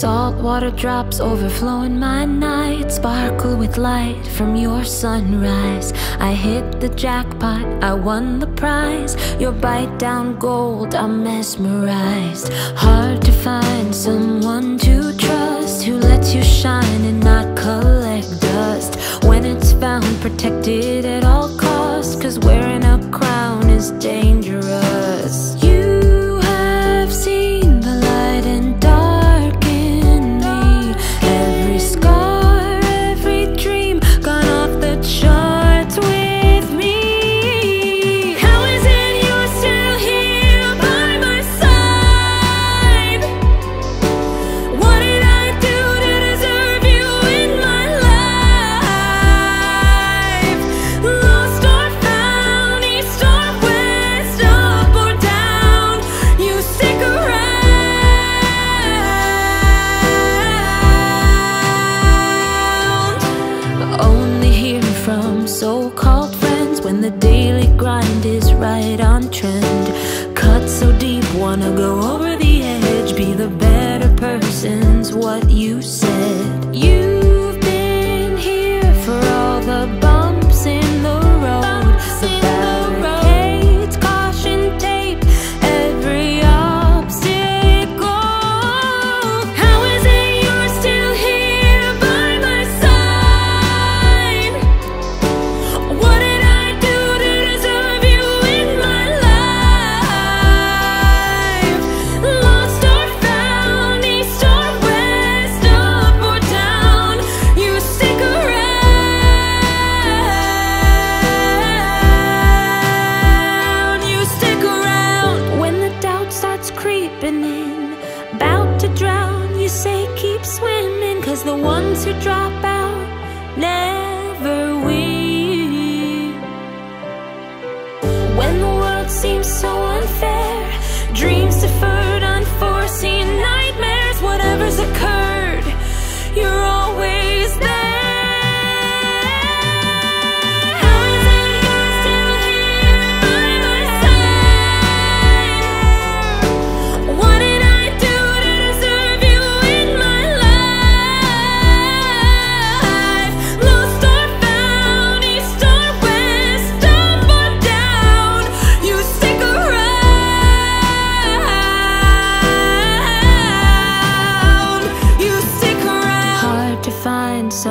Salt water drops overflowing my night, sparkle with light from your sunrise. I hit the jackpot, I won the prize, your bite down gold, I'm mesmerized. Hard to find someone to trust, who lets you shine and not collect dust. When it's found, protected at all costs, 'cause wearing a crown is dangerous. You have seen the light and dark trend. Cut so deep, wanna go over the edge, be the better person's what you said. You've been here for all the bumps in the road, bumps the barricades, caution tape, every obstacle. How is it you're still here by my side? What did I do to deserve you? The ones who drop out never win. When the world seems so unfair, dreams deferred, unforeseen nightmares, whatever's occurred, you're always there.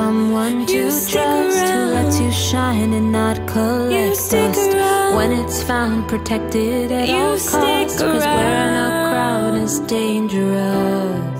Someone you trust, who lets you shine and not collect dust. When it's found, protected at all costs, 'cause wearing a crown is dangerous.